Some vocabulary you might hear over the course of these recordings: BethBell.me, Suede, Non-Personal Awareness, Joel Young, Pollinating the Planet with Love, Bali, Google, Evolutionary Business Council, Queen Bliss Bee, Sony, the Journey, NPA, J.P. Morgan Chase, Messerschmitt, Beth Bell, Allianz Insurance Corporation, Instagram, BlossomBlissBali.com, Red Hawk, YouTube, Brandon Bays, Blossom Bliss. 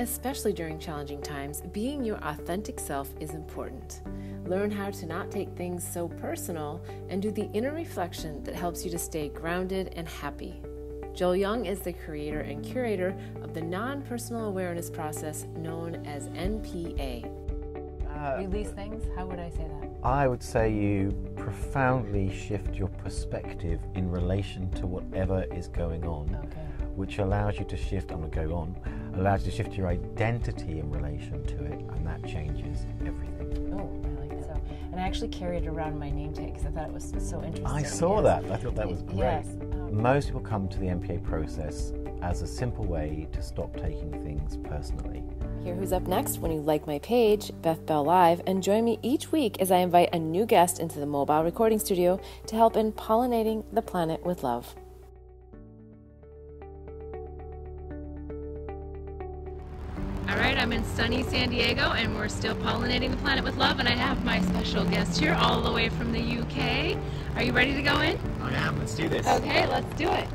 Especially during challenging times, being your authentic self is important. Learn how to not take things so personal and do the inner reflection that helps you to stay grounded and happy. Joel Young is the creator and curator of the non-personal awareness process known as NPA. Release things? How would I say that? I would say you profoundly shift your perspective in relation to whatever is going on, which allows you to shift, allows you to shift your identity in relation to it, and that changes everything. Oh, I like that. So, and I actually carried around my name tag because I thought it was so interesting. I saw that. I thought that was great. Yes. Most people come to the NPA process as a simple way to stop taking things personally. Hear who's up next when you like my page, Beth Bell Live, and join me each week as I invite a new guest into the mobile recording studio to help in pollinating the planet with love. All right, I'm in sunny San Diego, and we're still pollinating the planet with love, and I have my special guest here all the way from the UK. Are you ready to go in? Oh yeah, let's do this. Okay, let's do it.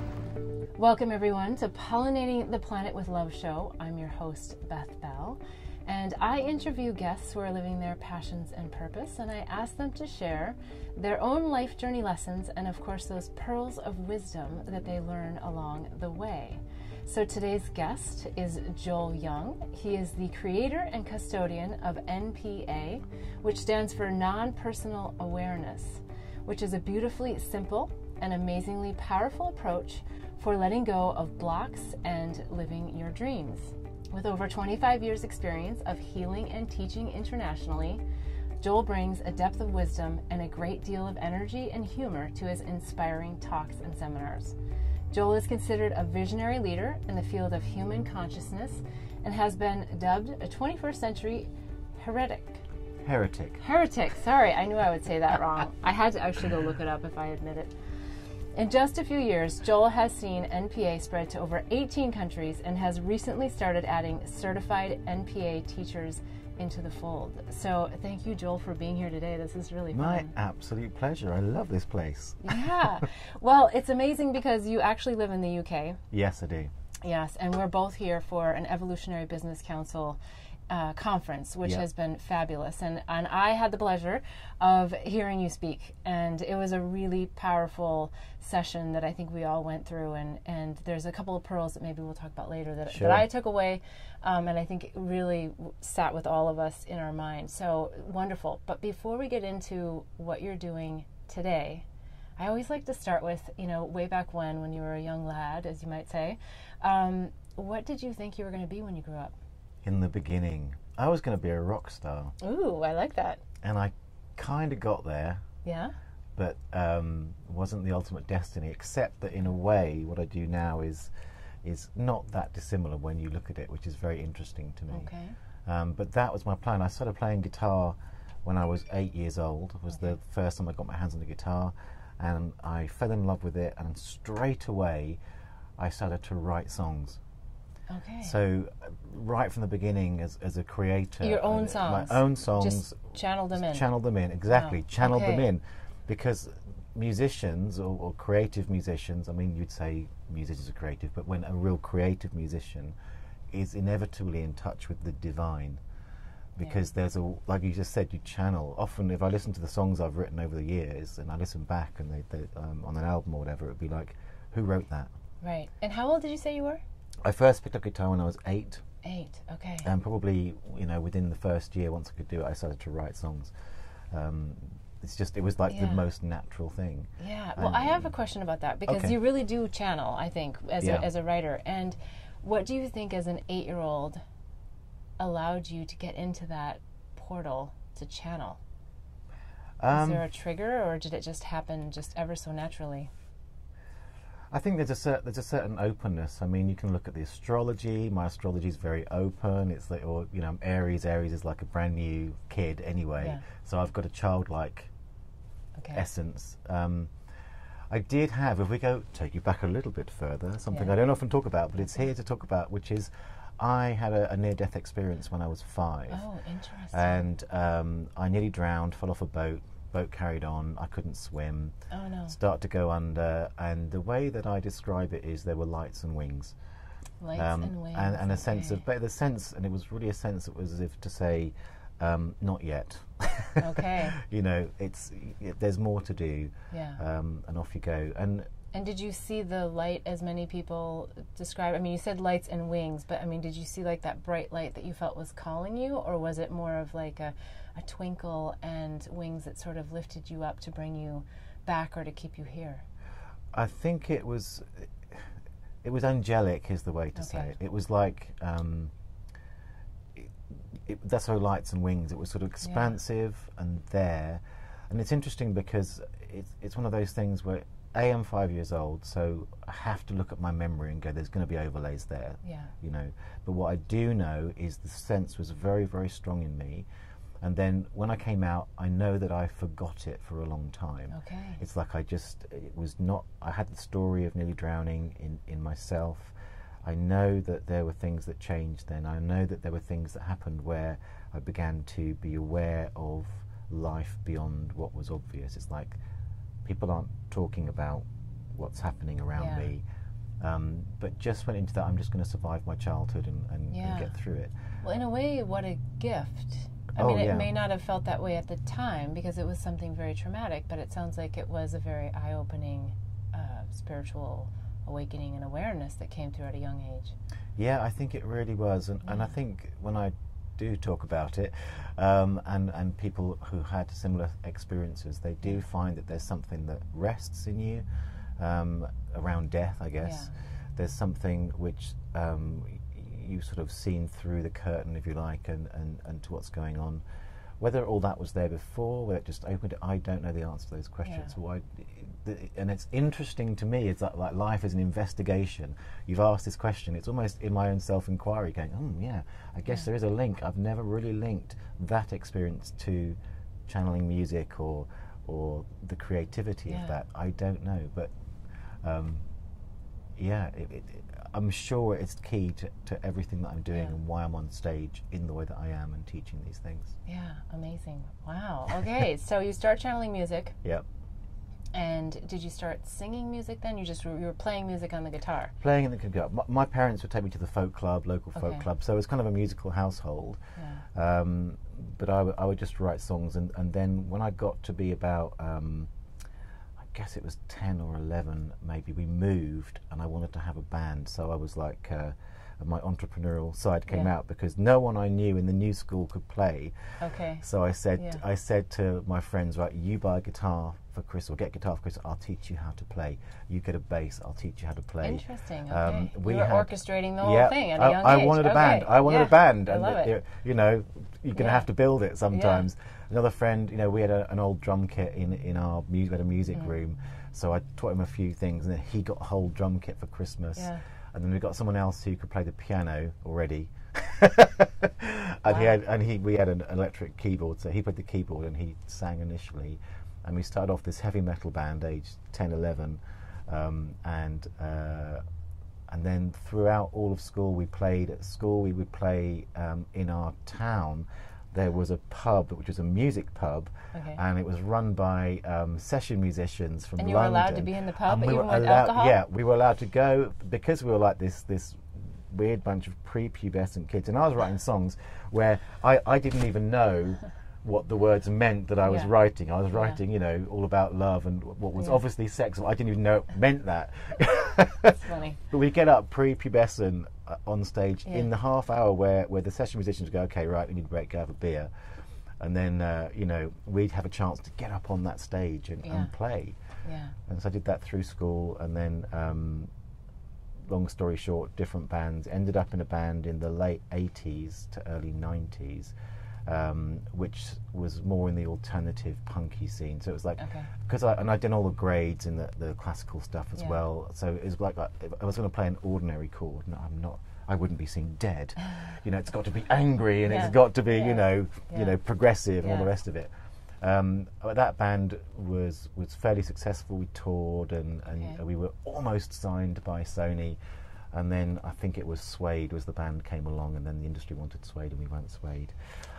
Welcome everyone to Pollinating the Planet with Love show. I'm your host, Beth Bell, and I interview guests who are living their passions and purpose, and I ask them to share their own life journey lessons and of course those pearls of wisdom that they learn along the way. So today's guest is Joel Young. He is the creator and custodian of NPA, which stands for Non-Personal Awareness, which is a beautifully simple and amazingly powerful approach for letting go of blocks and living your dreams. With over 25 years experience of healing and teaching internationally, Joel brings a depth of wisdom and a great deal of energy and humor to his inspiring talks and seminars. Joel is considered a visionary leader in the field of human consciousness and has been dubbed a 21st century heretic. Sorry, I knew I would say that wrong. I should go look it up if I admit it. In just a few years, Joel has seen NPA spread to over 18 countries and has recently started adding certified NPA teachers into the fold. So thank you, Joel, for being here today. This is really fun. My absolute pleasure. I love this place. Yeah. Well, it's amazing because you actually live in the UK. Yes, I do. Yes, and we're both here for an Evolutionary Business Council conference, which has been fabulous. And I had the pleasure of hearing you speak, and it was a really powerful session that I think we all went through, and there's a couple of pearls that maybe we'll talk about later that I took away, and I think it really sat with all of us in our mind. So wonderful. But before we get into what you're doing today, I always like to start with, way back when you were a young lad, as you might say, what did you think you were going to be when you grew up? In the beginning, I was going to be a rock star. Ooh, I like that. And I kind of got there. Yeah. But wasn't the ultimate destiny, except that in a way, what I do now is not that dissimilar when you look at it, which is very interesting to me. Okay. But that was my plan. I started playing guitar when I was 8 years old. It was the first time I got my hands on the guitar, and I fell in love with it. And straight away, I started to write songs. Okay. So right from the beginning, as a creator, your own songs, my own songs, just channeled them in exactly. Wow. Channeled them in, because musicians or creative musicians, I mean, you'd say musicians are creative, but when a real creative musician is inevitably in touch with the divine, because there's like you just said, you channel. Often, if I listen to the songs I've written over the years, and I listen back and they on an album or whatever, it'd be like, who wrote that? Right. And how old did you say you were? I first picked up guitar when I was eight. Eight, okay. And probably, within the first year, once I could do it, I started to write songs. It was like the most natural thing. Yeah, well, I have a question about that, because you really do channel, I think, as a writer. And what do you think, as an 8-year-old, allowed you to get into that portal to channel? Was there a trigger, or did it just happen just ever so naturally? I think there's a certain openness. I mean, you can look at the astrology. My astrology is very open. It's like, I'm Aries. Aries is like a brand new kid anyway. Yeah. So I've got a childlike essence. I did have, if we go take you back a little bit further, something I don't often talk about, but it's here to talk about, which is I had a near-death experience when I was 5. Oh, interesting. And I nearly drowned, fell off a boat. Boat carried on, I couldn't swim. Oh no. Start to go under, and the way that I describe it is there were lights and wings. Lights and waves. And a sense of, but the sense, and it was really a sense that was as if to say, not yet. Okay. You know, there's more to do. Yeah. And off you go. And did you see the light as many people describe? I mean, you said lights and wings, but I mean, did you see like that bright light that you felt was calling you, or was it more of like a twinkle and wings that sort of lifted you up to bring you back or to keep you here? I think it was angelic is the way to say it. It was like, that's how lights and wings, it was sort of expansive and there. And it's interesting because it's one of those things where I am 5 years old, so I have to look at my memory and go, there's going to be overlays there, you know. But what I do know is the sense was very, very strong in me. And then when I came out, I know that I forgot it for a long time. Okay. It's like I had the story of nearly drowning in myself. I know that there were things that changed then. I know that there were things that happened where I began to be aware of life beyond what was obvious. It's like, people aren't talking about what's happening around me, but just went into that, I'm just going to survive my childhood and get through it. Well, in a way, what a gift. I mean, it may not have felt that way at the time because it was something very traumatic, but it sounds like it was a very eye-opening spiritual awakening and awareness that came through at a young age. Yeah, I think it really was. And I think when I do talk about it, and people who had similar experiences, they do find that there's something that rests in you around death, I guess. Yeah. There's something which you've sort of seen through the curtain, if you like, and to what's going on. Whether all that was there before, whether it just opened it, I don't know the answer to those questions. Yeah. And it's interesting to me, it's like life is an investigation. You've asked this question, it's almost in my own self-inquiry going, I guess there is a link. I've never really linked that experience to channeling music or the creativity of that. I don't know, but I'm sure it's key to everything that I'm doing and why I'm on stage in the way that I am and teaching these things. Yeah, amazing. Wow. Okay, so you start channeling music. Yep. And did you start singing music then? You were playing music on the guitar. Playing on the guitar. My parents would take me to the folk club, local folk club, so it was kind of a musical household. Yeah. But I would just write songs, and then when I got to be about... I guess it was 10 or 11 maybe, we moved and I wanted to have a band, so I was like, my entrepreneurial side came out because no one I knew in the new school could play. Okay. So I said to my friends, right, you buy a guitar for Chris, or get a guitar for Chris, I'll teach you how to play. You get a bass, I'll teach you how to play. Interesting, okay. We were orchestrating the whole thing at a young age. I wanted a band, I wanted a band. And I love it. You know, you're going to have to build it sometimes. Yeah. Another friend, you know, we had an old drum kit in our music room, so I taught him a few things, and then he got a whole drum kit for Christmas. Yeah. And then we got someone else who could play the piano already, we had an electric keyboard, so he played the keyboard and he sang initially, and we started off this heavy metal band, age 10, 11, and then throughout all of school, we played at school. We would play in our town. There was a pub, which was a music pub, and it was run by session musicians from London. And you were allowed to be in the pub, even with alcohol? Yeah, we were allowed to go, because we were like this weird bunch of prepubescent kids. And I was writing songs where I didn't even know what the words meant that I was writing. I was writing, you know, all about love and what was obviously sexual. I didn't even know it meant that. That's funny. But we get up prepubescent on stage in the half hour where the session musicians go, okay, right, we need a break, go have a beer. And then, you know, we'd have a chance to get up on that stage and play. Yeah. And so I did that through school, and then, long story short, different bands. Ended up in a band in the late 80s to early 90s, which was more in the alternative punky scene. So it was like, because I'd done all the grades in the classical stuff as well. So it was like, if I was going to play an ordinary chord, and I wouldn't be seen dead. You know, it's got to be angry, and it's got to be, you know, progressive and all the rest of it. That band was fairly successful. We toured, and we were almost signed by Sony. And then I think it was Suede was the band came along, and then the industry wanted Suede, and we went Suede.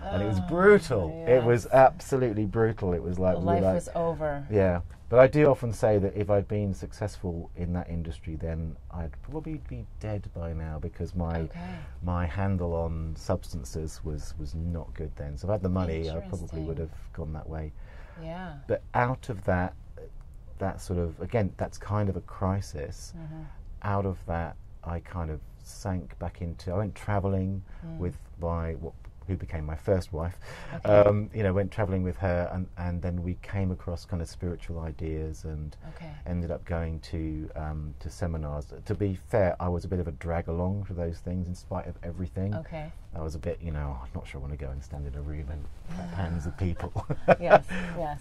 And it was brutal. Yeah. It was absolutely brutal. It was like... life was over. Yeah. But I do often say that if I'd been successful in that industry, then I'd probably be dead by now, because my handle on substances was not good then. So if I had the money, I probably would have gone that way. Yeah. But out of that sort of... Again, that's kind of a crisis. Mm-hmm. Out of that, I kind of sank back into... I went travelling with who became my first wife. Okay. Went travelling with her, and then we came across kind of spiritual ideas, and ended up going to seminars. To be fair, I was a bit of a drag along for those things, in spite of everything. Okay. I was a bit, I'm not sure I want to go and stand in a room and clap hands of people. Yes.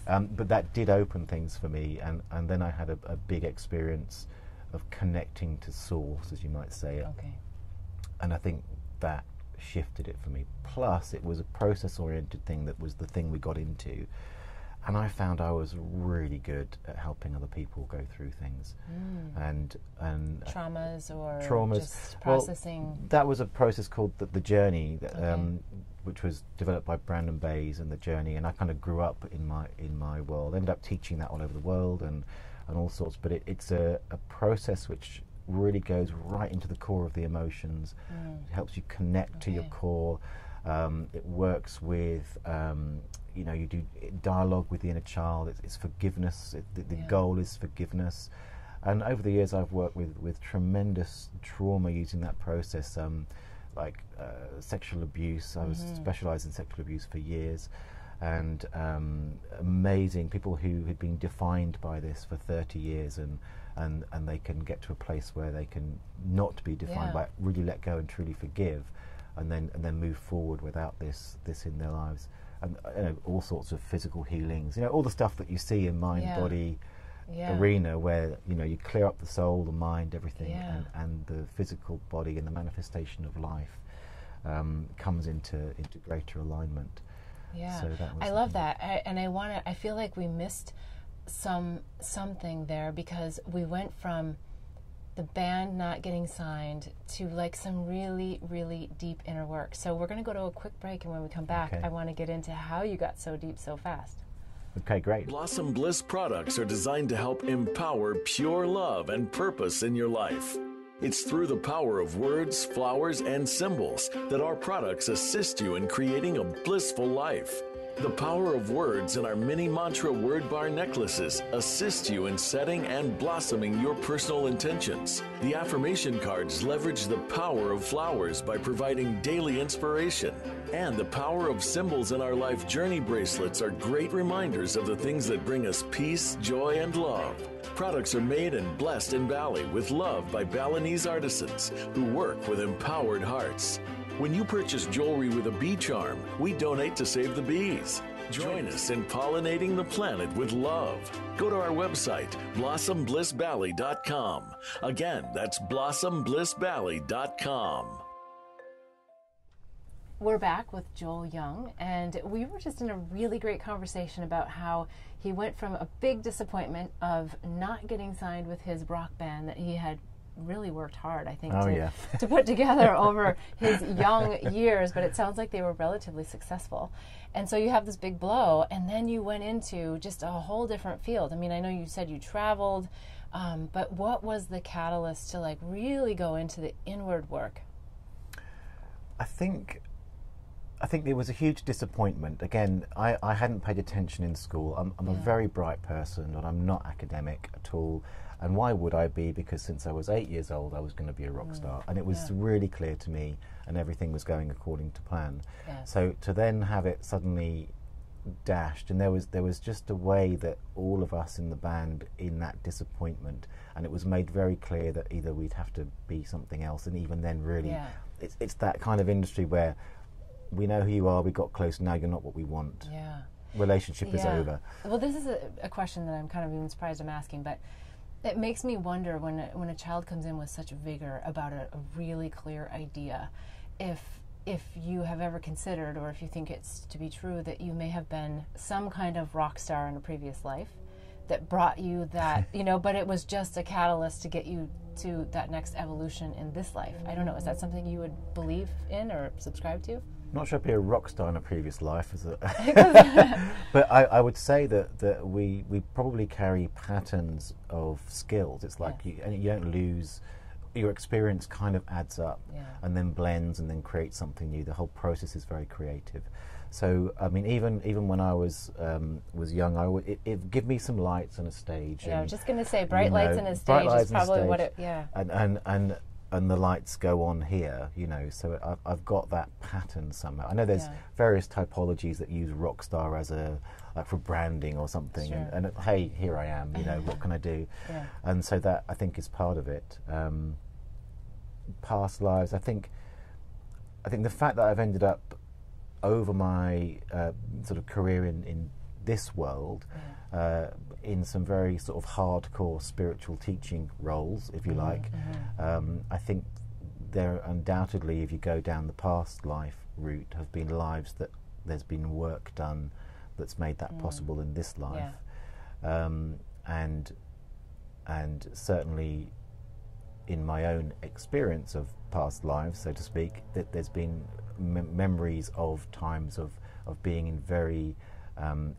But that did open things for me, and then I had a big experience of connecting to source, as you might say it. Okay. And I think that shifted it for me. Plus, it was a process-oriented thing that was the thing we got into. And I found I was really good at helping other people go through things. Mm. And traumas, just processing. Well, that was a process called the Journey, which was developed by Brandon Bays and the Journey. And I kind of grew up in my world. I ended up teaching that all over the world and all sorts, but it's a process which really goes right into the core of the emotions. It helps you connect to your core. It works with you do dialogue with the inner child. It's forgiveness. The goal is forgiveness. And over the years, I've worked with tremendous trauma using that process, sexual abuse. I was specialised in sexual abuse for years. And amazing people who had been defined by this for 30 years and they can get to a place where they can not be defined by it, really let go and truly forgive, and then move forward without this in their lives. And all sorts of physical healings, all the stuff that you see in mind body arena, where you clear up the soul, the mind, everything, and the physical body and the manifestation of life comes into greater alignment. Yeah, so I love that, and I want to. I feel like we missed something there, because we went from the band not getting signed to like some really, really deep inner work. So we're going to go to a quick break, and when we come back, I want to get into how you got so deep so fast. Okay, great. Blossom Bliss products are designed to help empower pure love and purpose in your life. It's through the power of words, flowers, and symbols that our products assist you in creating a blissful life. The power of words in our mini mantra word bar necklaces assist you in setting and blossoming your personal intentions. The affirmation cards leverage the power of flowers by providing daily inspiration. And the power of symbols in our life journey bracelets are great reminders of the things that bring us peace, joy, and love. Products are made and blessed in Bali with love by Balinese artisans who work with empowered hearts. When you purchase jewelry with a bee charm, we donate to save the bees. Join us in Pollinating the Planet with Love. Go to our website, BlossomBlissBali.com. Again, that's BlossomBlissBali.com. We're back with Joel Young, and we were just in a really great conversation about how he went from a big disappointment of not getting signed with his rock band that he had really worked hard, I think, to put together over his young years, but it sounds like they were relatively successful. And so you have this big blow, and then you went into just a whole different field. I mean, I know you said you traveled, but what was the catalyst to like really go into the inward work? I think there was a huge disappointment. Again, I hadn't paid attention in school. I'm a very bright person, and I'm not academic at all. And why would I be? Because since I was 8 years old, I was going to be a rock star. And it was really clear to me, and everything was going according to plan. Yeah. So to then have it suddenly dashed, and there was just a way that all of us in the band in that disappointment, and it was made very clear that either we'd have to be something else, and even then really, it's that kind of industry where we know who you are, we got close, now you're not what we want. Yeah. Relationship is over. Well, this is a question that I'm kind of even surprised I'm asking, but it makes me wonder when a child comes in with such vigor about a really clear idea, if you have ever considered, or if you think it's to be true, that you may have been some kind of rock star in a previous life, that brought you that, you know, but it was just a catalyst to get you to that next evolution in this life. I don't know, is that something you would believe in or subscribe to? I'm not sure I'd be a rock star in a previous life, is it? But I would say that we probably carry patterns of skills. It's like you don't lose, your experience kind of adds up and then blends and then creates something new. The whole process is very creative. So I mean, even when I was young, it give me some lights and a stage. Yeah, and, I was just going to say, bright lights and a stage is probably what it. Yeah. And the lights go on here, you know. So I've got that pattern somehow. I know there's various typologies that use rock star as a like for branding or something. Sure. And hey, here I am. You know, what can I do? Yeah. And so that I think is part of it. Past lives, I think the fact that I've ended up over my sort of career in this world, in some very sort of hardcore spiritual teaching roles, if you like, I think there undoubtedly, if you go down the past life route, have been lives that there's been work done that's made that possible in this life, and certainly in my own experience of past lives, so to speak, that there's been memories of times of being in very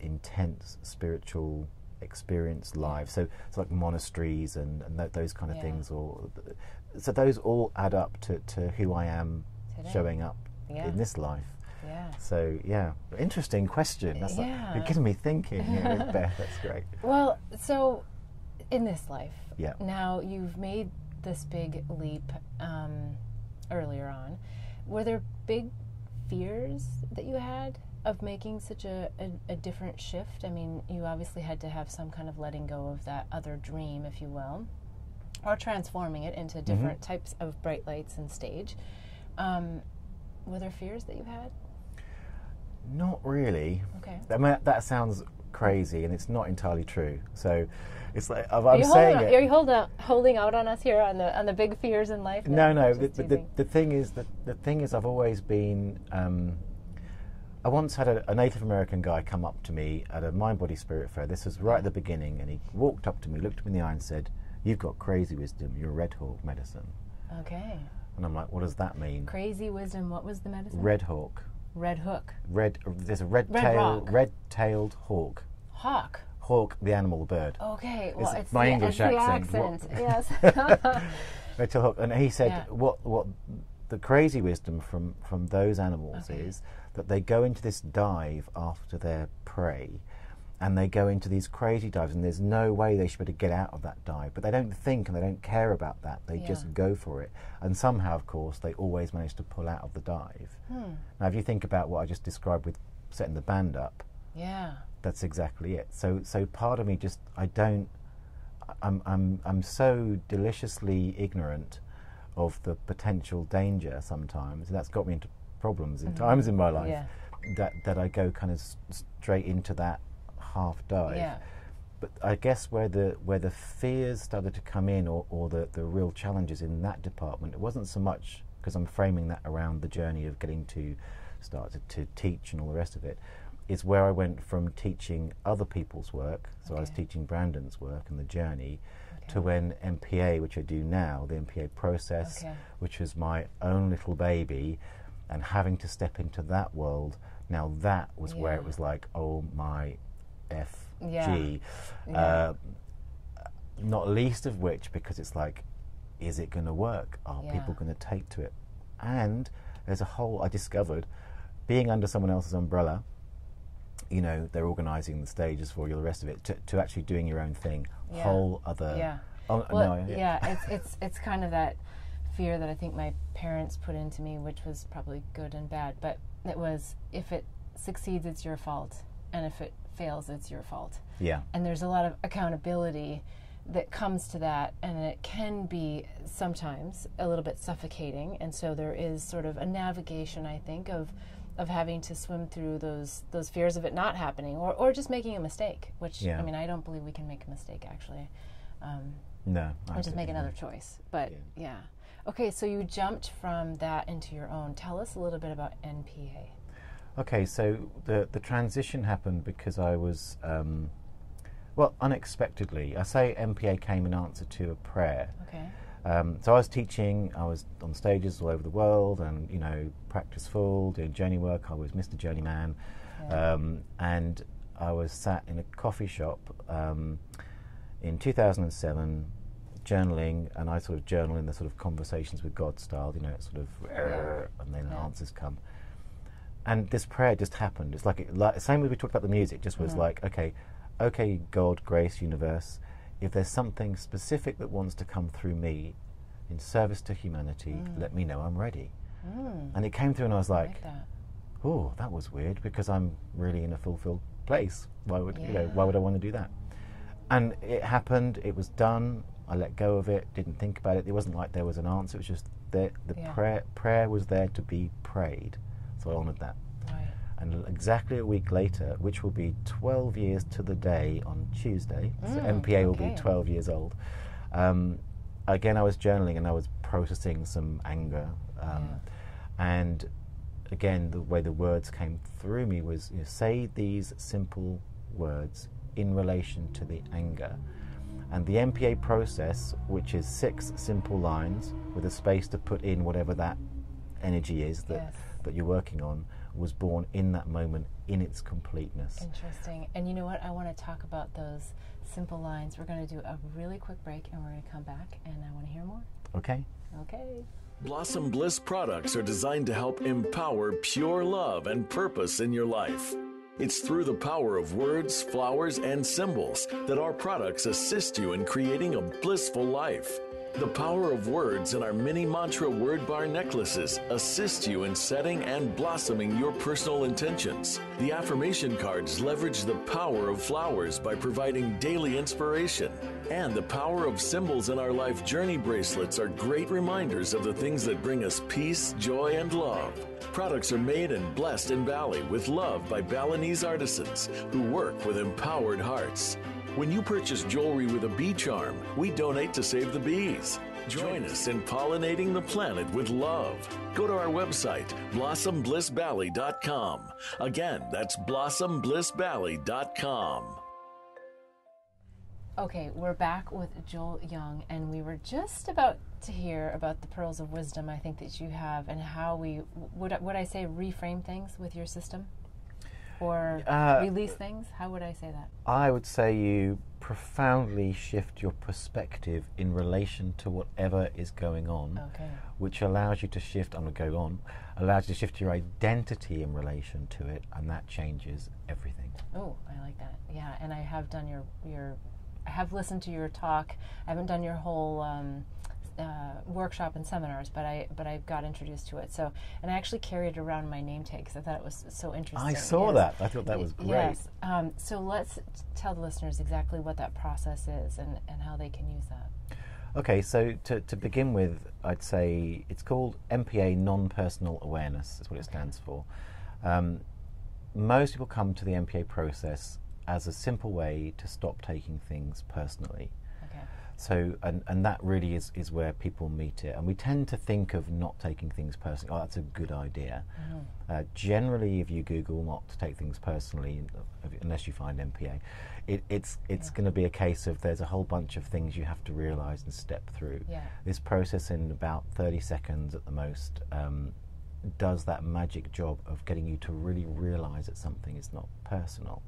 intense spiritual experience lives. So it's like monasteries and those kind of things. Or so those all add up to who I am today, showing up in this life. Yeah. So interesting question. That's like, you're getting me thinking here with Beth. That's great. Well, so in this life, now you've made this big leap earlier on. Were there big fears that you had of making such a different shift? I mean, you obviously had to have some kind of letting go of that other dream, if you will, or transforming it into different types of bright lights and stage. Were there fears that you had? Not really. Okay. I mean, that sounds crazy, and it's not entirely true. So it's like I'm saying it. Are you holding out on us here on the big fears in life? No. The thing is, I've always been. I once had a Native American guy come up to me at a Mind Body Spirit Fair. This was right at the beginning, and he walked up to me, looked me in the eye, and said, "You've got crazy wisdom. You're Red Hawk medicine." Okay. And I'm like, what does that mean? Crazy wisdom. What was the medicine? Red Hawk. Red Hook. There's a red-tailed hawk. Hawk. Hawk, the animal, the bird. Okay, well, it's my English accent. Yes. Red-tailed hawk, and he said, "What the crazy wisdom from those animals is that they go into this dive after their prey, and they go into these crazy dives, and there's no way they should be able to get out of that dive, but they don't think and they don't care about that. They just go for it, and somehow, of course, they always manage to pull out of the dive." Now, if you think about what I just described with setting the band up, that's exactly it. So part of me just I'm so deliciously ignorant of the potential danger sometimes, and that's got me into problems in times in my life that I go kind of straight into that half dive. But I guess where the fears started to come in, or the real challenges in that department, it wasn't so much because I'm framing that around the journey of getting to start to teach and all the rest of it. It's where I went from teaching other people's work, so I was teaching Brandon's work and the journey, to when NPA, which I do now, the NPA process, which was my own little baby, and having to step into that world. Now that was where it was like, oh my FG, not least of which because it's like, is it going to work? Are people going to take to it? And there's a whole, I discovered, being under someone else's umbrella, you know, they're organising the stages for you, the rest of it, to actually doing your own thing, whole other. It's kind of that fear that I think my parents put into me, which was probably good and bad, but it was, if it succeeds, it's your fault, and if it fails, it's your fault. Yeah. And there's a lot of accountability that comes to that, and it can be sometimes a little bit suffocating. And so there is sort of a navigation, I think, of having to swim through those fears of it not happening, or just making a mistake, which I mean, I don't believe we can make a mistake, actually. No. Or just make another choice. But Okay, so you jumped from that into your own. Tell us a little bit about NPA. Okay, so the transition happened because I was Well, unexpectedly. I say NPA came in answer to a prayer. Okay. So I was teaching, I was on stages all over the world and, you know, practice full, doing journey work. I was Mr. Journeyman. Yeah. And I was sat in a coffee shop in 2007 journaling, and I sort of journal in the sort of conversations with God style, you know, it's sort of, and then answers come. And this prayer just happened. It's like, same way we talked about the music, just was like, okay, God, grace, universe, if there's something specific that wants to come through me in service to humanity, let me know, I'm ready. And it came through and I was like, oh, that was weird, because I'm really in a fulfilled place. Why would, you know, why would I want to do that? And it happened, it was done, I let go of it, didn't think about it. It wasn't like there was an answer, it was just the prayer was there to be prayed. So I honoured that. Right. And exactly a week later, which will be 12 years to the day on Tuesday, so NPA will be 12 years old. Again, I was journaling and I was processing some anger. And again, the way the words came through me was, you know, say these simple words in relation to the anger. And the NPA process, which is 6 simple lines with a space to put in whatever that energy is that, that you're working on, was born in that moment in its completeness. Interesting. And you know what? I want to talk about those simple lines. We're going to do a really quick break and we're going to come back and I want to hear more. Okay. Okay. Blossom Bliss products are designed to help empower pure love and purpose in your life. It's through the power of words, flowers, and symbols that our products assist you in creating a blissful life. The power of words in our mini mantra word bar necklaces assist you in setting and blossoming your personal intentions. The affirmation cards leverage the power of flowers by providing daily inspiration. And the power of symbols in our life journey bracelets are great reminders of the things that bring us peace, joy, and love. Products are made and blessed in Bali with love by Balinese artisans who work with empowered hearts. When you purchase jewelry with a bee charm, we donate to save the bees. Join us in pollinating the planet with love. Go to our website, BlossomBlissBali.com. Again, that's BlossomBlissBali.com. Okay, we're back with Joel Young, and we were just about to hear about the pearls of wisdom, I think, that you have, and how we, would I say, reframe things with your system? Or release things? How would I say that? I would say you profoundly shift your perspective in relation to whatever is going on, which allows you to shift, allows you to shift your identity in relation to it, and that changes everything. Oh, I like that. Yeah, and I have done your I have listened to your talk. I haven't done your whole workshop and seminars, but I got introduced to it. So, and I actually carried it around my name tag because I thought it was so interesting. I saw that. I thought that was great. Yes. So let's tell the listeners exactly what that process is and how they can use that. Okay. So to begin with, I'd say it's called NPA, Non-Personal Awareness, is what it stands for. Most people come to the NPA process as a simple way to stop taking things personally. So, and that really is where people meet it. And we tend to think of not taking things personally, oh, that's a good idea. Generally, if you Google not to take things personally, unless you find NPA, it's going to be a case of there's a whole bunch of things you have to realize and step through. This process in about 30 seconds at the most does that magic job of getting you to really realize that something is not personal.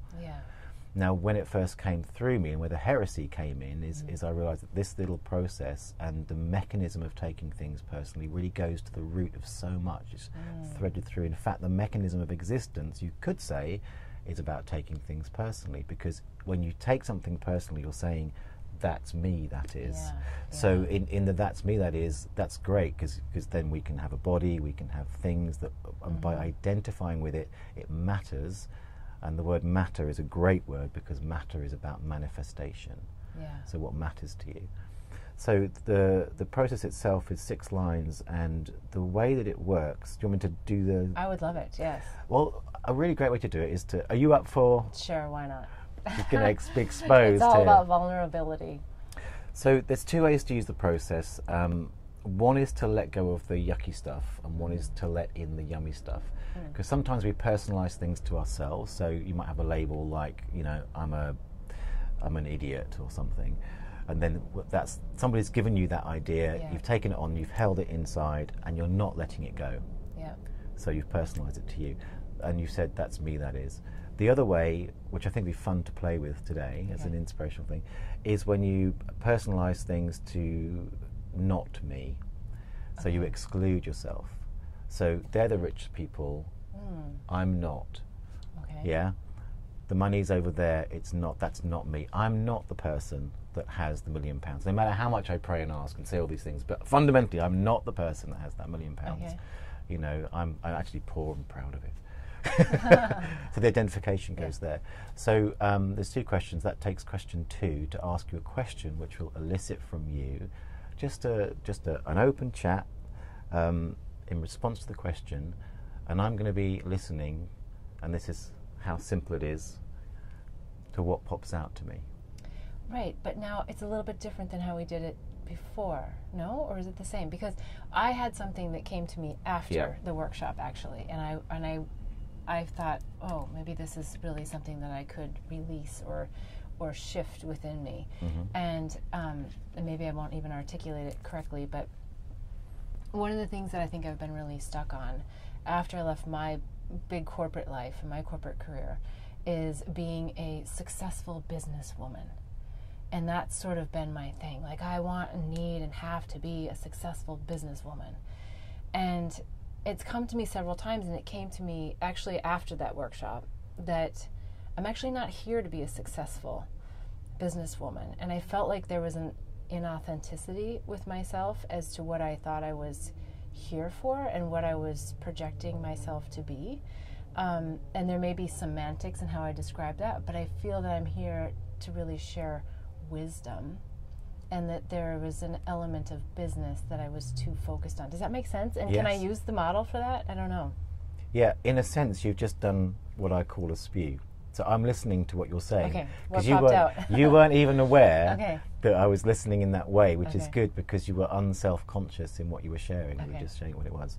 Now, when it first came through me and where the heresy came in is I realised that this little process and the mechanism of taking things personally really goes to the root of so much. It's threaded through. In fact, the mechanism of existence, you could say, is about taking things personally, because when you take something personally, you're saying, that's me, that is. So in the that's me, that is, that's great, because then we can have a body, we can have things that, and by identifying with it, it matters. And the word matter is a great word because matter is about manifestation. So what matters to you. So the process itself is 6 lines, and the way that it works, do you want me to do the... I would love it, yes. Well, a really great way to do it is to... Are you up for... Sure, why not? Just going to be exposed. It's all about vulnerability. So there's 2 ways to use the process. One is to let go of the yucky stuff, and one is to let in the yummy stuff. Because sometimes we personalize things to ourselves. So you might have a label like, you know, I'm a I'm an idiot or something. And then that's, somebody's given you that idea, yeah. You've taken it on, you've held it inside, and you're not letting it go. Yeah. So you've personalised it to you. And you've said, that's me, that is. The other way, which I think would be fun to play with today as an inspirational thing, is when you personalise things to not me. So you exclude yourself. So they're the rich people, I'm not. Okay. Yeah? The money's over there, it's not, that's not me. I'm not the person that has the £1 million. No matter how much I pray and ask and say all these things, but fundamentally I'm not the person that has that £1 million. Okay. You know, I'm actually poor and proud of it. So the identification goes there. So there's two questions. That takes question two to ask you a question which will elicit from you just an open chat in response to the question, and I'm going to be listening, and this is how simple it is, to what pops out to me. Right, but now it's a little bit different than how we did it before, no? Or is it the same? Because I had something that came to me after the workshop, actually, and I thought, oh, maybe this is really something that I could release or shift within me. Mm-hmm. And maybe I won't even articulate it correctly, but one of the things that I think I've been really stuck on after I left my big corporate life and my corporate career is being a successful businesswoman. And that's sort of been my thing. Like, I want and need and have to be a successful businesswoman. And it's come to me several times, and it came to me actually after that workshop, that I'm actually not here to be a successful businesswoman. And I felt like there was an inauthenticity with myself as to what I thought I was here for and what I was projecting myself to be. And there may be semantics in how I describe that, but I feel that I'm here to really share wisdom, and that there was an element of business that I was too focused on. Does that make sense? And can I use the model for that? I don't know. Yeah, in a sense, you've just done what I call a spew. So I'm listening to what you're saying. Okay, what popped out? You weren't even aware that I was listening in that way, which is good, because you were unself-conscious in what you were sharing. You were just sharing what it was.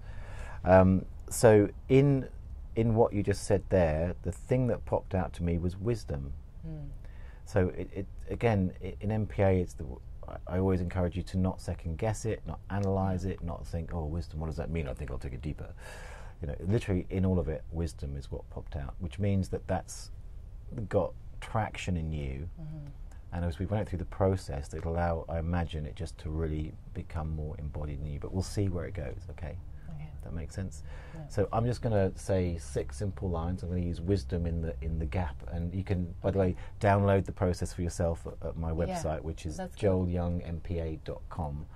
So in what you just said there, the thing that popped out to me was wisdom. So again, in NPA, it's I always encourage you to not second guess it, not analyze it, not think, oh, wisdom, what does that mean? I think I'll take it deeper. You know, literally in all of it, wisdom is what popped out, which means that that's got traction in you. And as we went through the process, it'll allow, I imagine, it just to really become more embodied in you. But we'll see where it goes, okay? That makes sense? Yeah. So I'm just going to say 6 simple lines. I'm going to use wisdom in the gap. And you can, by the way, download the process for yourself at my website, which is joelyoungmpa.com.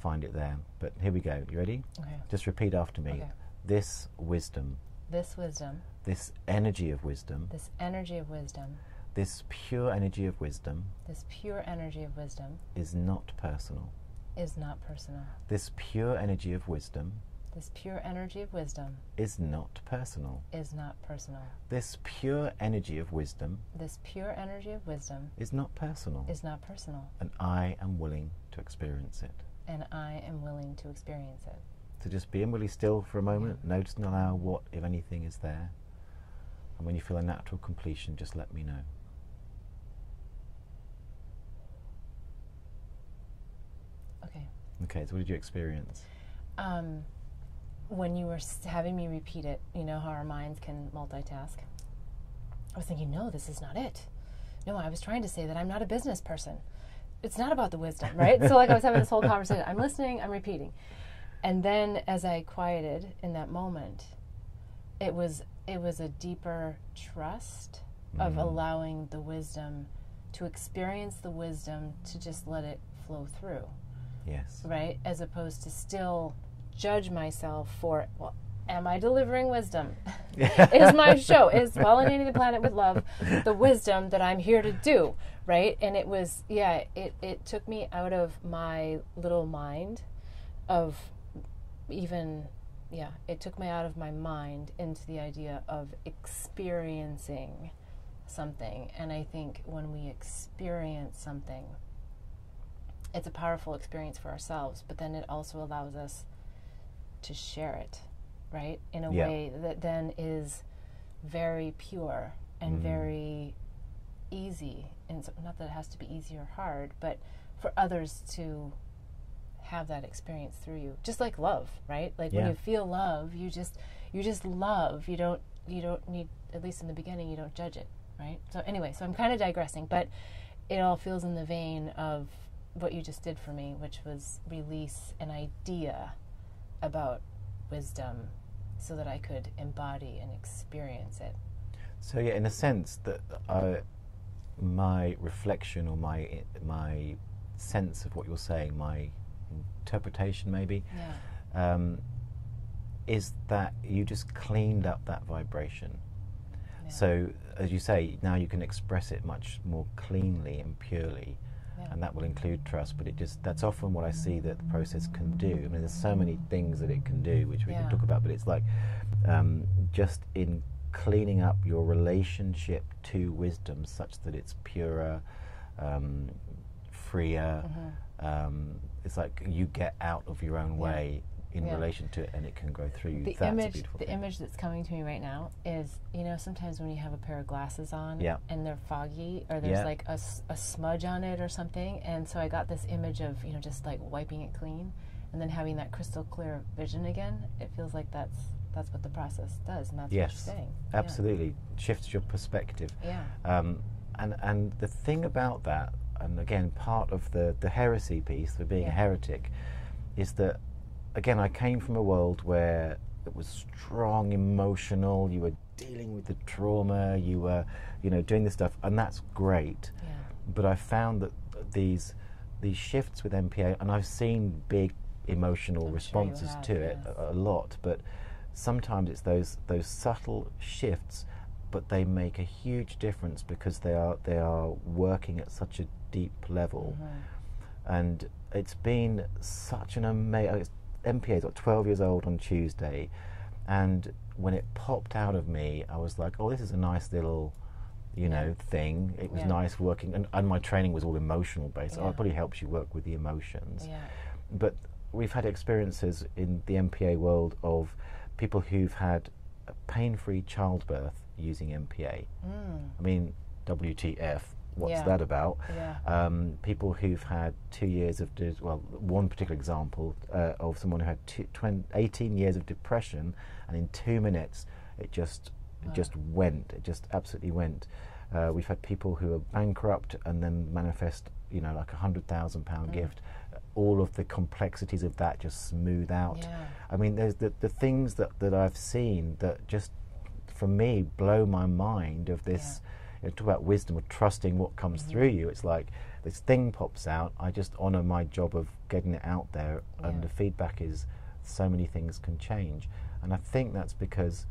Find it there. But here we go. You ready? Okay. Just repeat after me. Okay. This wisdom. This wisdom. This energy of wisdom. This energy of wisdom. This pure energy of wisdom. This pure energy of wisdom. Is not personal. Is not personal. This pure energy of wisdom. This pure energy of wisdom. Is not personal. Is not personal. This pure energy of wisdom. This pure energy of wisdom. Is not personal. Is not personal. And I am willing to experience it. And I am willing to experience it. So just being really still for a moment, notice and allow what, if anything, is there. And when you feel a natural completion, just let me know. Okay. Okay, so what did you experience? When you were having me repeat it, you know how our minds can multitask? I was thinking, no, this is not it. No, I was trying to say that I'm not a business person. It's not about the wisdom, right? So like I was having this whole conversation. I'm listening, I'm repeating. And then as I quieted in that moment, it was a deeper trust of allowing the wisdom to experience the wisdom, to just let it flow through. Yes. Right? As opposed to still judge myself for, well, am I delivering wisdom? Is my show, is Pollinating the Planet with Love, the wisdom that I'm here to do, right? And it was, it took me out of my little mind of even, it took me out of my mind into the idea of experiencing something. And I think when we experience something, it's a powerful experience for ourselves, but then it also allows us to share it, right? In a way that then is very pure and very easy, and so, not that it has to be easy or hard, but for others to have that experience through you, just like love, right? Like when you feel love, you just love. You don't need, at least in the beginning, you don't judge it, right? So anyway, so I'm kind of digressing, but it all feels in the vein of what you just did for me, which was release an idea about wisdom so that I could embody and experience it. So yeah, in a sense that my reflection or my sense of what you're saying, my interpretation maybe, is that you just cleaned up that vibration. Yeah. So as you say, now you can express it much more cleanly and purely, and that will include trust, but that's often what I see that the process can do. I mean, there's so many things that it can do, which we can talk about, but it's like just in cleaning up your relationship to wisdom such that it's purer, freer, it's like you get out of your own way in relation to it, and it can go through you. The image that's coming to me right now is, you know, sometimes when you have a pair of glasses on and they're foggy, or there's like a smudge on it or something, and so I got this image of, you know, just like wiping it clean and then having that crystal clear vision again. It feels like that's what the process does, and that's what you're saying. Absolutely. Shifts your perspective. And the thing about that, and again part of the heresy piece, for being a heretic, is that again, I came from a world where it was strong, emotional, you were dealing with the trauma, you were, you know, doing this stuff, and that's great. Yeah. But I found that these shifts with NPA, and I've seen big emotional responses to it a lot, but sometimes it's those subtle shifts, but they make a huge difference because they are working at such a deep level. And it's been such an amazing... NPA's like 12 years old on Tuesday, and when it popped out of me, I was like, oh, this is a nice little, you know, thing. It was nice working, and my training was all emotional based. Oh, it probably helps you work with the emotions. But we've had experiences in the NPA world of people who've had a pain-free childbirth using NPA. I mean, WTF. What's that about? People who've had 2 years of, one particular example of someone who had 18 years of depression, and in 2 minutes it just went. It just absolutely went. We've had people who are bankrupt and then manifest, you know, like £100,000 gift. All of the complexities of that just smooth out. I mean, there's the things that I've seen that just, for me, blow my mind of this. You know, talk about wisdom or trusting what comes through you. It's like this thing pops out. I just honor my job of getting it out there, and the feedback is so many things can change. And I think that's because,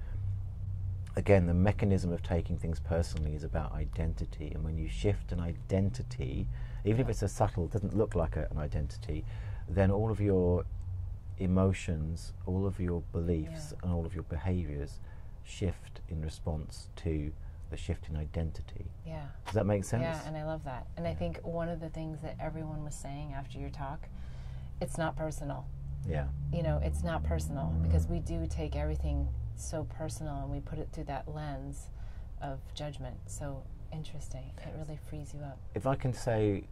again, the mechanism of taking things personally is about identity. And when you shift an identity, even if it's a subtle, doesn't look like an identity, then all of your emotions, all of your beliefs, and all of your behaviors shift in response to the shift in identity. Does that make sense? And I love that. And I think one of the things that everyone was saying after your talk, it's not personal. You know, it's not personal, because we do take everything so personal, and we put it through that lens of judgment. So interesting. It really frees you up. If I can say,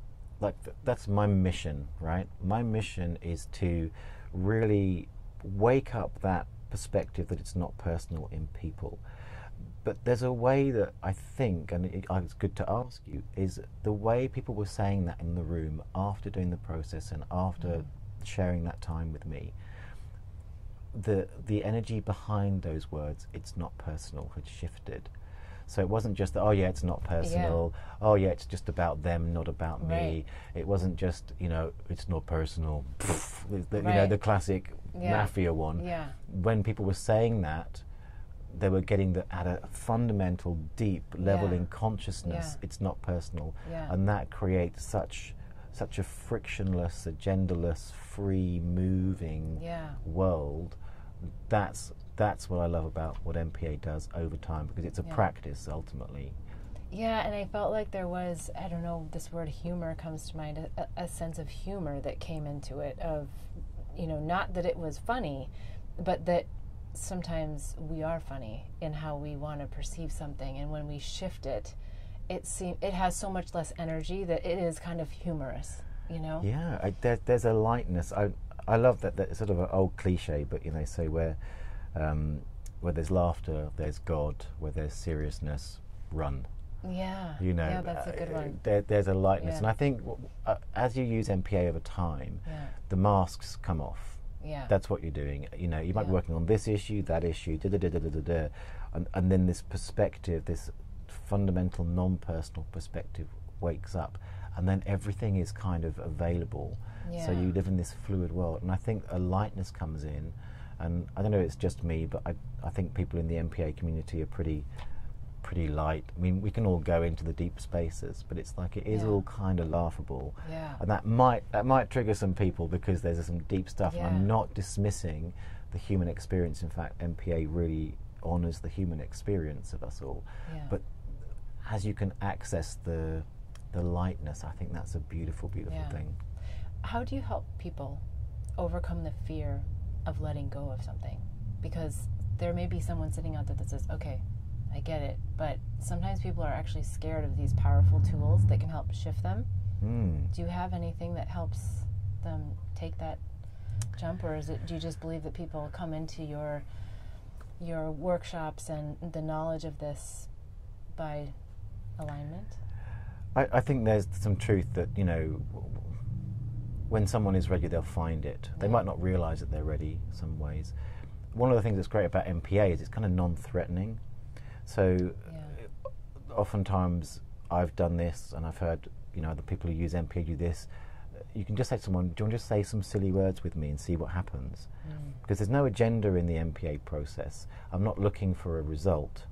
like, that's my mission, right? My mission is to really wake up that perspective that it's not personal in people. But there's a way that I think, and it's good to ask you, is the way people were saying that in the room after doing the process and after sharing that time with me, the energy behind those words, it's not personal, had shifted. So it wasn't just that, oh yeah, it's not personal, oh yeah, it's just about them, not about me. It wasn't just, you know, it's not personal, you know, the classic mafia one. When people were saying that, they were getting that at a fundamental, deep level in consciousness. It's not personal, and that creates such a frictionless, agendaless, free moving world. That's what I love about what NPA does over time, because it's a practice ultimately. And I felt like there was, I don't know, this word humor comes to mind, a sense of humor that came into it, of, you know, not that it was funny, but that sometimes we are funny in how we want to perceive something, and when we shift it, it has so much less energy that it is kind of humorous, you know. Yeah, there's a lightness. I love that. That's sort of an old cliche, but you know, so where there's laughter, there's God. Where there's seriousness, run. Yeah. You know, yeah, that's a good one. There's a lightness, yeah. And I think as you use NPA over time, yeah, the masks come off. Yeah. That's what you're doing. You know, you might be working on this issue, that issue, and then this perspective, this fundamental non-personal perspective wakes up, and then everything is kind of available. Yeah. So you live in this fluid world, and I think a lightness comes in, and I don't know, it's just me, but I think people in the NPA community are pretty light. I mean, we can all go into the deep spaces, but it's like it is all kind of laughable, and that might trigger some people because there's some deep stuff, and I'm not dismissing the human experience. In fact, NPA really honors the human experience of us all, but as you can access the lightness, I think that's a beautiful thing. How do you help people overcome the fear of letting go of something? Because there may be someone sitting out there that says, okay, I get it, but sometimes people are actually scared of these powerful tools that can help shift them. Do you have anything that helps them take that jump, or is it, do you just believe that people come into your workshops and the knowledge of this by alignment? I think there's some truth that, you know, when someone is ready, they'll find it. They might not realize that they're ready in some ways. One of the things that's great about NPA is it's kind of non-threatening. So oftentimes I've done this, and I've heard, you know, other people who use NPA do this. You can just say to someone, do you want to just say some silly words with me and see what happens? Because there's no agenda in the NPA process. I'm not looking for a result,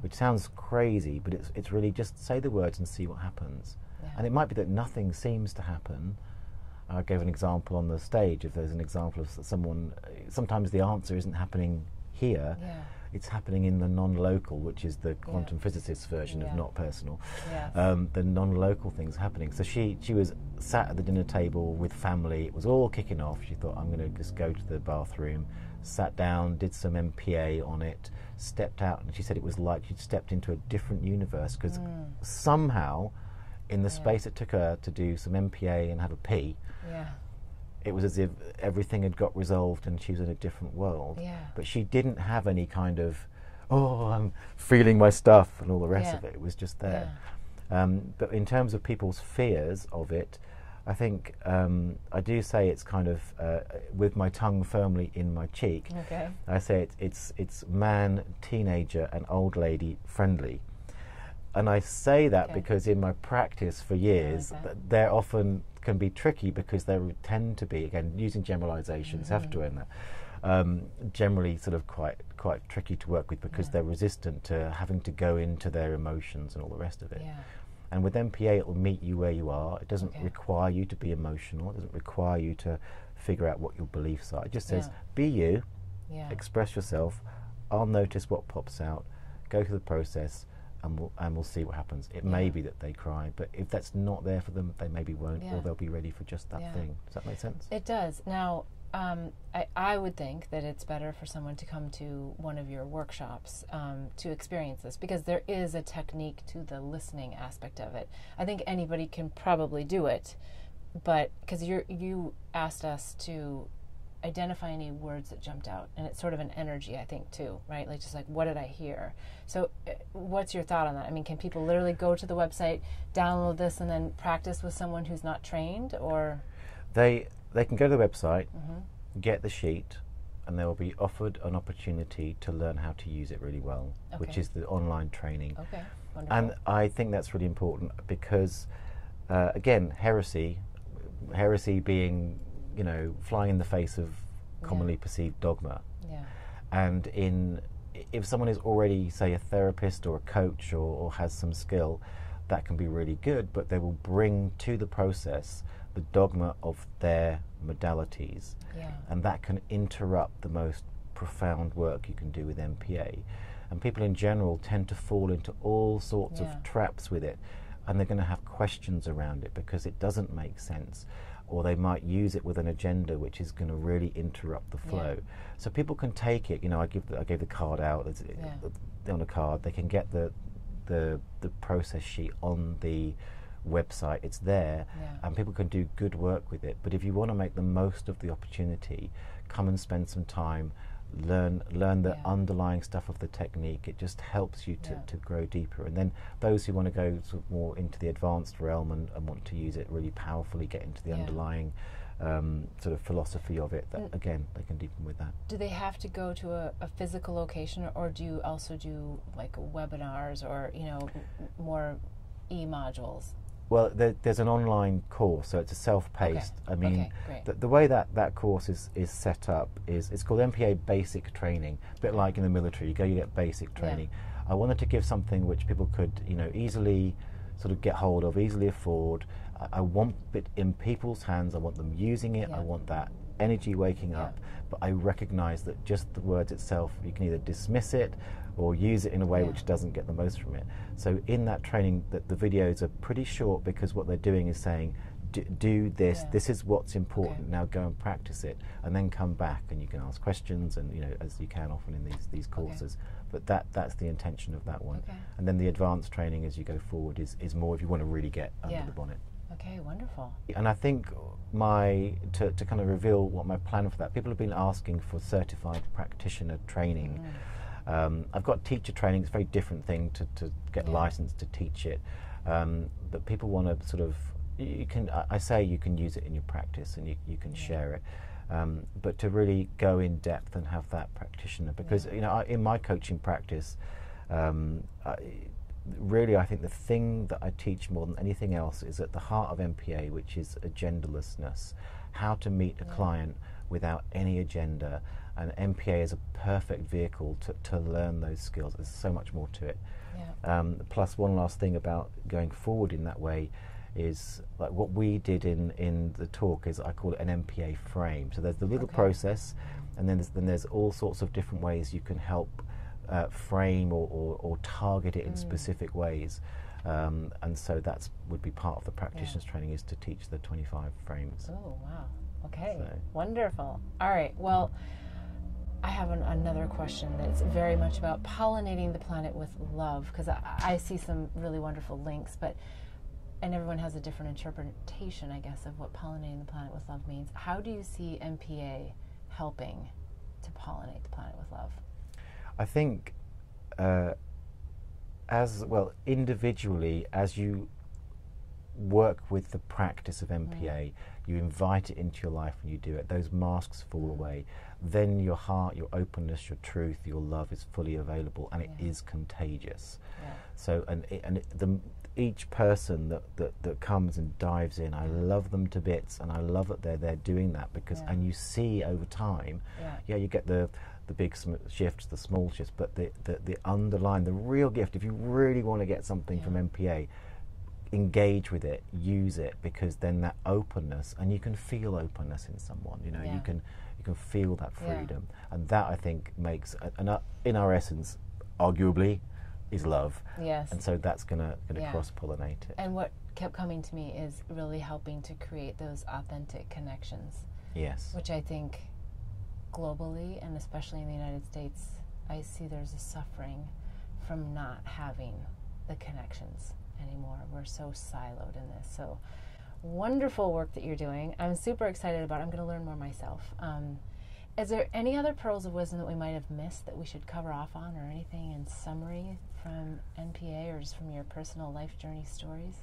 which sounds crazy, but it's really just say the words and see what happens. And it might be that nothing seems to happen. I gave an example on the stage. If there's an example of someone, sometimes the answer isn't happening here, it's happening in the non-local, which is the quantum physicist version of not personal. The non-local things happening. So she was sat at the dinner table with family. It was all kicking off. She thought, I'm going to just go to the bathroom. Sat down, did some NPA on it, stepped out, and she said it was like she'd stepped into a different universe, because somehow in the space it took her to do some NPA and have a pee, it was as if everything had got resolved and she was in a different world. But she didn't have any kind of, oh, I'm feeling my stuff and all the rest of it. It was just there. But in terms of people's fears of it, I think I do say it's kind of with my tongue firmly in my cheek. Okay. I say it's man, teenager and old lady friendly. And I say that because in my practice for years, they're often can be tricky, because they tend to be, again, using generalizations, have to end that, generally sort of quite tricky to work with, because they're resistant to having to go into their emotions and all the rest of it. And with NPA, it will meet you where you are. It doesn't require you to be emotional. It doesn't require you to figure out what your beliefs are. It just says, be you, express yourself, I'll notice what pops out, go through the process, and we'll see what happens. It may be that they cry, but if that's not there for them, they maybe won't, or they'll be ready for just that thing. Does that make sense? It does. Now, I would think that it's better for someone to come to one of your workshops to experience this, because there is a technique to the listening aspect of it. I think anybody can probably do it, but because you asked us to identify any words that jumped out, and it's sort of an energy, I think, too, right? Like, just like, what did I hear? So what's your thought on that? I mean, can people literally go to the website, download this, and then practice with someone who's not trained, or? They can go to the website, get the sheet, and they will be offered an opportunity to learn how to use it really well, which is the online training. Okay, wonderful. And I think that's really important, because again, heresy being, you know, flying in the face of commonly perceived dogma. And if someone is already, say, a therapist or a coach or has some skill, that can be really good, but they will bring to the process the dogma of their modalities. And that can interrupt the most profound work you can do with NPA. And people in general tend to fall into all sorts of traps with it, and they're going to have questions around it because it doesn't make sense, or they might use it with an agenda which is going to really interrupt the flow. So people can take it, you know, I gave the card out, it's on a card, they can get the the process sheet on the website. It's there, and people can do good work with it. But if you want to make the most of the opportunity, come and spend some time, learn the underlying stuff of the technique. It just helps you to grow deeper. And then those who want to go sort of more into the advanced realm and want to use it really powerfully, get into the underlying sort of philosophy of it, that again they can deepen with that. Do they have to go to a physical location, or do you also do like webinars or, you know, more e-modules? Well, there's an online course, so it's a self-paced. Okay. I mean, okay, the way that course is set up is, it's called NPA Basic Training, a bit like in the military, you go, you get basic training. Yeah. I wanted to give something which people could, you know, easily sort of get hold of, easily afford. I want it in people's hands, I want them using it, I want that energy waking up, but I recognize that just the words itself, you can either dismiss it or use it in a way which doesn't get the most from it. So in that training, the videos are pretty short, because what they're doing is saying, do this, this is what's important, now go and practice it, and then come back and you can ask questions, and you know, as you can often in these courses. But that's the intention of that one. And then the advanced training as you go forward is more if you want to really get under the bonnet. Okay, wonderful. And I think to kind of reveal what my plan for that, people have been asking for certified practitioner training. I've got teacher training. It's a very different thing to get licensed to teach it, but people want to sort of, you can, I say you can use it in your practice and you can share it, but to really go in depth and have that practitioner, because you know, in my coaching practice, really I think the thing that I teach more than anything else is at the heart of NPA, which is agendalessness, how to meet a client without any agenda. And NPA is a perfect vehicle to learn those skills. There's so much more to it. Yeah. Plus, one last thing about going forward in that way is, like what we did in the talk is, I call it an NPA frame. So there's the legal process, and then there's all sorts of different ways you can help frame or target it in specific ways. And so that would be part of the practitioner's training, is to teach the 25 frames. Oh, wow. Okay, so wonderful. All right, well, I have another question that's very much about pollinating the planet with love, because I see some really wonderful links, and everyone has a different interpretation, I guess, of what pollinating the planet with love means. How do you see NPA helping to pollinate the planet with love? I think, as well, individually, as you work with the practice of NPA, you invite it into your life and you do it, those masks fall away. Then your heart, your openness, your truth, your love is fully available, and it is contagious. So, each person that comes and dives in, I love them to bits, and I love that they're doing that, because and you see over time, you get the big shifts, the small shifts, but the underlying, the real gift, if you really want to get something from NPA, engage with it, use it, because then that openness, and you can feel openness in someone, you know, you can feel that freedom, and that I think makes, in our essence, arguably, is love. Yes. And so that's gonna cross-pollinate it. And what kept coming to me is really helping to create those authentic connections. Yes. Which I think globally, and especially in the United States, I see there's a suffering from not having the connections anymore. We're so siloed in this. So wonderful work that you're doing. I'm super excited about it. I'm going to learn more myself. Is there any other pearls of wisdom that we might have missed that we should cover off on, or anything in summary from NPA, or just from your personal life journey stories?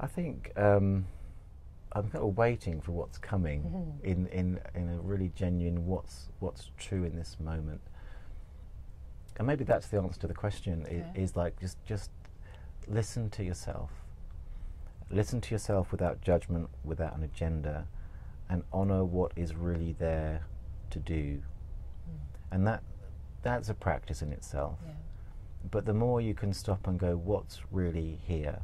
I think I'm kind of waiting for what's coming in a really genuine what's true in this moment. And maybe that's the answer to the question, is like just listen to yourself. Listen to yourself without judgment, without an agenda, and honor what is really there to do. And that's a practice in itself. But the more you can stop and go, what's really here?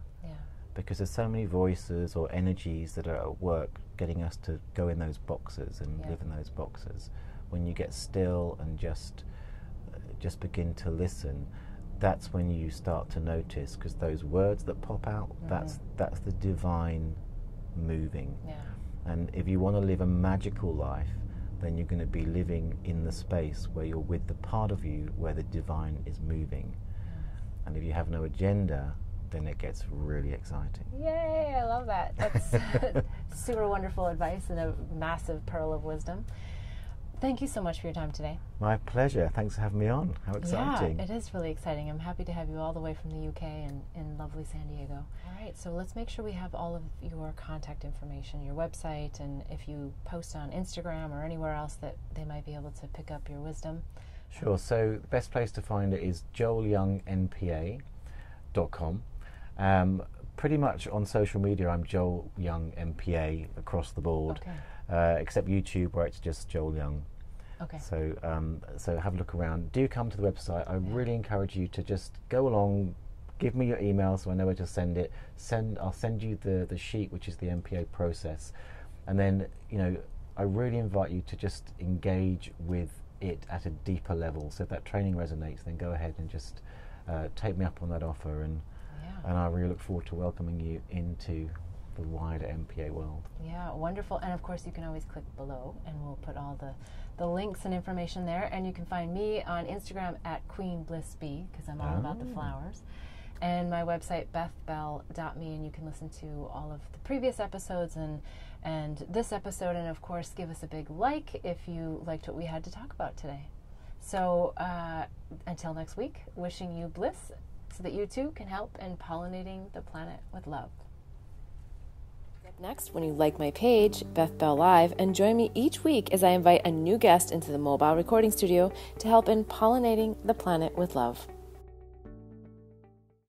Because there's so many voices or energies that are at work getting us to go in those boxes and live in those boxes. When you get still and just begin to listen, that's when you start to notice, because those words that pop out, that's the divine moving. And if you want to live a magical life, then you're going to be living in the space where you're with the part of you where the divine is moving. And if you have no agenda, then it gets really exciting. Yay, I love that. That's super wonderful advice and a massive pearl of wisdom. Thank you so much for your time today. My pleasure. Thanks for having me on. How exciting. Yeah, it is really exciting. I'm happy to have you all the way from the UK and in lovely San Diego. All right, so let's make sure we have all of your contact information, your website, and if you post on Instagram or anywhere else that they might be able to pick up your wisdom. Sure. So the best place to find it is joelyoungnpa.com. Pretty much on social media, I'm Joel Young NPA across the board. Okay. Except YouTube, where it's just Joel Young. Okay. So, so have a look around. Do come to the website. I really encourage you to just go along. Give me your email so I know where to send it. I'll send you the sheet, which is the NPA process, and then I really invite you to just engage with it at a deeper level. So if that training resonates, then go ahead and just take me up on that offer, and I really look forward to welcoming you into the wider NPA world. Yeah, wonderful. And of course you can always click below and we'll put all the links and information there. And you can find me on Instagram at Queen Bliss Bee, because I'm all about the flowers. And my website, BethBell.me, and you can listen to all of the previous episodes and this episode. And of course, give us a big like if you liked what we had to talk about today. So until next week, wishing you bliss so that you too can help in pollinating the planet with love. Next, when you like my page, Beth Bell Live, and join me each week as I invite a new guest into the mobile recording studio to help in pollinating the planet with love.